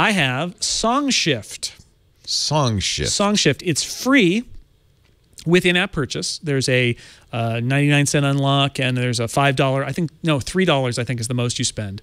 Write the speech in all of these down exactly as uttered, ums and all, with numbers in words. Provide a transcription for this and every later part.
I have SongShift. SongShift. SongShift. It's free with in-app purchase. There's a uh, ninety-nine cent unlock, and there's a five dollar, I think, no, three dollars I think is the most you spend.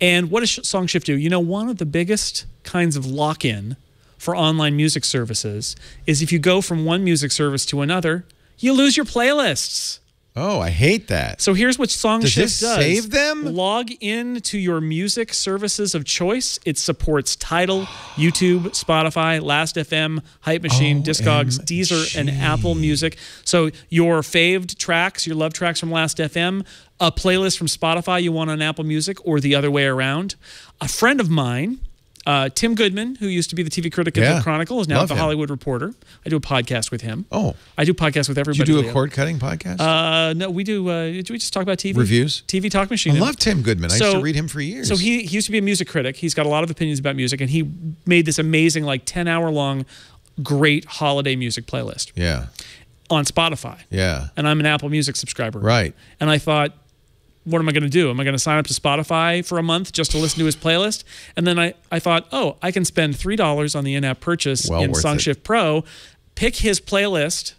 And what does SongShift do? You know, one of the biggest kinds of lock-in for online music services is if you go from one music service to another, you lose your playlists. Oh, I hate that. So here's what SongShift does. Does this save them? Log in to your music services of choice. It supports Tidal, YouTube, Spotify, Last dot F M, Hype Machine, Discogs, Deezer, and Apple Music. So your faved tracks, your love tracks from Last dot F M, a playlist from Spotify you want on Apple Music, or the other way around. A friend of mine, Uh, Tim Goodman, who used to be the T V critic at yeah. The Chronicle, is now Love at the him. Hollywood Reporter. I do a podcast with him. Oh. I do podcasts with everybody. You do a cord-cutting podcast? Uh, no, we do, uh, we just talk about T V. Reviews? T V Talk Machine. I love Tim Goodman. So, I used to read him for years. So he, he used to be a music critic. He's got a lot of opinions about music, and he made this amazing, like, ten-hour-long great holiday music playlist. Yeah. On Spotify. Yeah. And I'm an Apple Music subscriber. Right. And I thought, what am I going to do? Am I going to sign up to Spotify for a month just to listen to his playlist? And then I, I thought, oh, I can spend three dollars on the in-app purchase well in SongShift Pro, pick his playlist,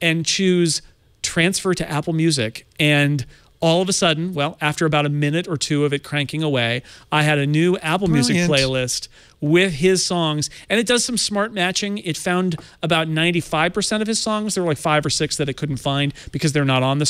and choose transfer to Apple Music. And all of a sudden, well, after about a minute or two of it cranking away, I had a new Apple Brilliant. Music playlist with his songs. And it does some smart matching. It found about ninety-five percent of his songs. There were like five or six that it couldn't find because they're not on the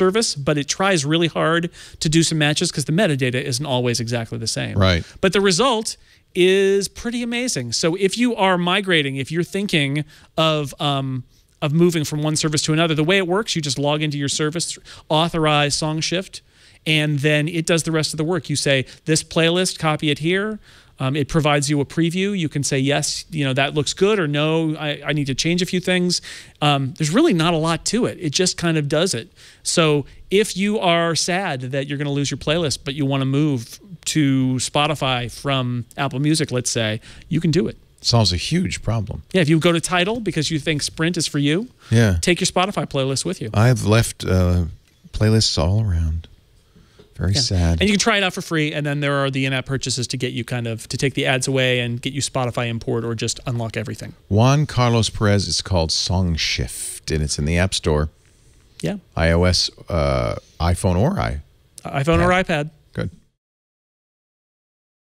service. But it tries really hard to do some matches because the metadata isn't always exactly the same. Right. But the result is pretty amazing. So if you are migrating, if you're thinking of... Um, of moving from one service to another. The way it works, you just log into your service, authorize SongShift, and then it does the rest of the work. You say, this playlist, copy it here. Um, it provides you a preview. You can say, yes, you know, that looks good, or no, I, I need to change a few things. Um, there's really not a lot to it. It just kind of does it. So if you are sad that you're going to lose your playlist, but you want to move to Spotify from Apple Music, let's say, you can do it. Solves a huge problem. Yeah, if you go to Tidal because you think Sprint is for you, yeah, take your Spotify playlist with you. I've left uh, playlists all around. Very yeah. sad. And you can try it out for free, and then there are the in-app purchases to get you kind of, to take the ads away and get you Spotify import or just unlock everything. Juan Carlos Perez, it's called SongShift, and it's in the App Store. Yeah. iOS, uh, iPhone or i. iPhone yeah. or iPad.